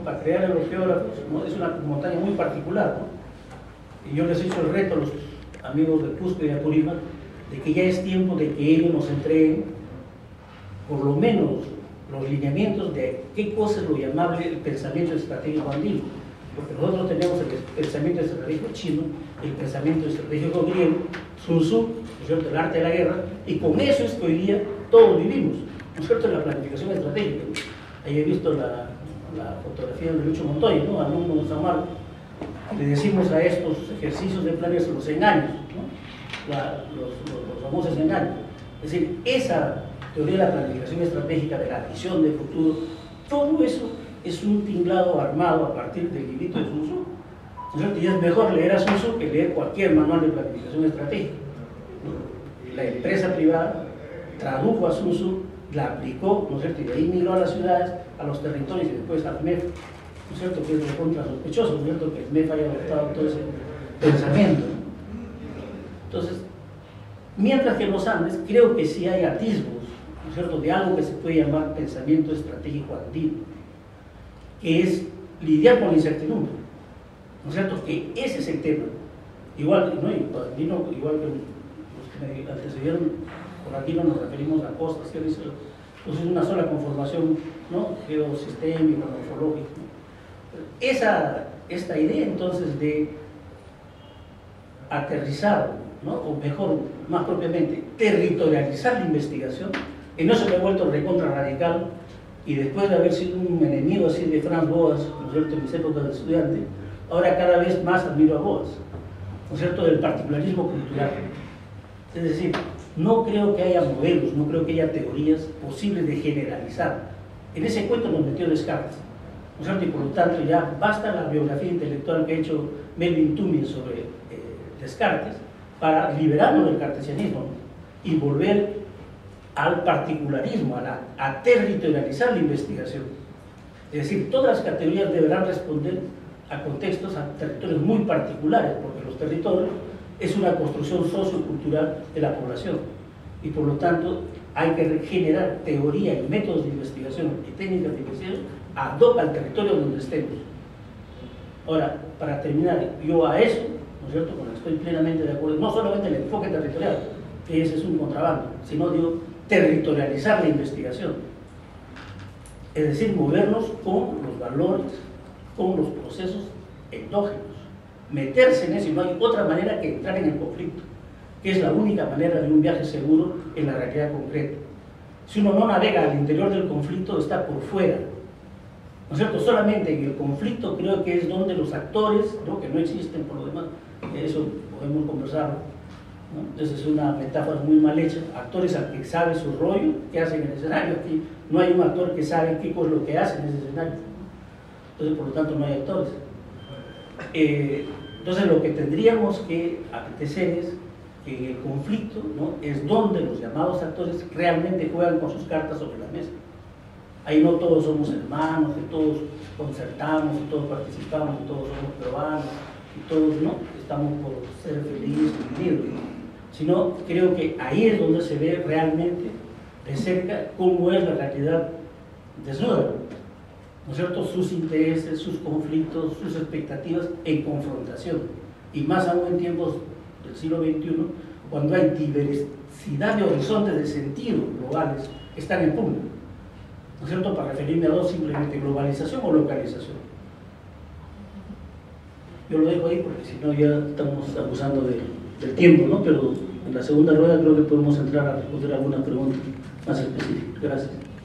para crear a los geógrafos, ¿no?, es una montaña muy particular, ¿no? Y yo les he hecho el reto a los amigos de Cusco y de Apurímac de que ya es tiempo de que ellos nos entreguen por lo menos los lineamientos de qué cosa es lo llamable el pensamiento estratégico andino. Porque nosotros tenemos el pensamiento estratégico chino, el pensamiento estratégico griego, Sun Tzu, el arte de la guerra, y con eso es que hoy día todos vivimos, ¿no es cierto?, la planificación estratégica. Ahí he visto la, la fotografía de Lucho Montoya, ¿no?, alumno de San Marcos. Le decimos a estos ejercicios de planeación los engaños, ¿no?, la, los, los, los famosos engaños. Es decir, esa teoría de la planificación estratégica, de la visión de futuro, todo eso es un tinglado armado a partir del librito de Sun Tzu, ¿no es cierto? Y es mejor leer a Sun Tzu que leer cualquier manual de planificación estratégica, ¿no? La empresa privada tradujo a Sun Tzu, la aplicó, ¿no es cierto?, y de ahí migró a las ciudades, a los territorios y después al MEF, ¿no es cierto?, que es de contra sospechoso, ¿no es cierto?, que el MEF haya adoptado todo ese pensamiento. Entonces, mientras que en los Andes creo que sí hay atisbos, ¿no es cierto?, de algo que se puede llamar pensamiento estratégico andino, que es lidiar con la incertidumbre, ¿no es cierto?, que ese es el tema. Igual, ¿no?, no, igual que los que me antecedieron, por aquí no nos referimos a costas, ¿cierto? Entonces es una sola conformación, ¿no?, geosistémica, morfológica, ¿no? Esa, esta idea entonces de aterrizar, ¿no?, o mejor, más propiamente, territorializar la investigación, en eso me he vuelto recontra radical. Y después de haber sido un enemigo así de Franz Boas, ¿no es cierto?, en mis épocas de estudiante, ahora cada vez más admiro a Boas, ¿no es cierto?, del particularismo cultural. Es decir, no creo que haya modelos, no creo que haya teorías posibles de generalizar. En ese cuento nos metió Descartes, ¿no es cierto?, y por lo tanto ya basta la biografía intelectual que ha hecho Melvin Toomey sobre eh, Descartes para liberarnos del cartesianismo y volver al particularismo, a, la, a territorializar la investigación. Es decir, todas las categorías deberán responder a contextos, a territorios muy particulares, porque los territorios es una construcción sociocultural de la población y por lo tanto hay que generar teoría y métodos de investigación y técnicas de investigación ad hoc al territorio donde estemos. Ahora, para terminar, yo a eso, ¿no es cierto?, con lo que estoy plenamente de acuerdo, no solamente el enfoque territorial, que ese es un contrabando, sino, digo, territorializar la investigación, es decir, movernos con los valores, con los procesos endógenos, meterse en eso, y no hay otra manera que entrar en el conflicto, que es la única manera de un viaje seguro en la realidad concreta. Si uno no navega al interior del conflicto, está por fuera, ¿no es cierto? Solamente en el conflicto creo que es donde los actores, ¿no?, que no existen por lo demás, eso podemos conversarlo, ¿no? Entonces es una metáfora muy mal hecha, actores al que sabe su rollo, que hacen en el escenario. Aquí no hay un actor que sabe qué es lo que hace en ese escenario, entonces por lo tanto no hay actores. Eh, entonces lo que tendríamos que apetecer es que en el conflicto, ¿no?, es donde los llamados actores realmente juegan con sus cartas sobre la mesa. Ahí no todos somos hermanos, que todos concertamos, que todos participamos, que todos somos peruanos, que todos, ¿no?, estamos por ser felices y unidos, ¿no?, sino creo que ahí es donde se ve realmente de cerca cómo es la realidad desnuda, ¿no es cierto?, sus intereses, sus conflictos, sus expectativas en confrontación, y más aún en tiempos del siglo veintiuno, cuando hay diversidad de horizontes de sentido globales que están en pugna, ¿no es cierto?, para referirme a dos simplemente, globalización o localización. Yo lo dejo ahí porque si no ya estamos abusando de, del tiempo, ¿no?, pero en la segunda rueda creo que podemos entrar a responder algunas preguntas más específicas. Gracias.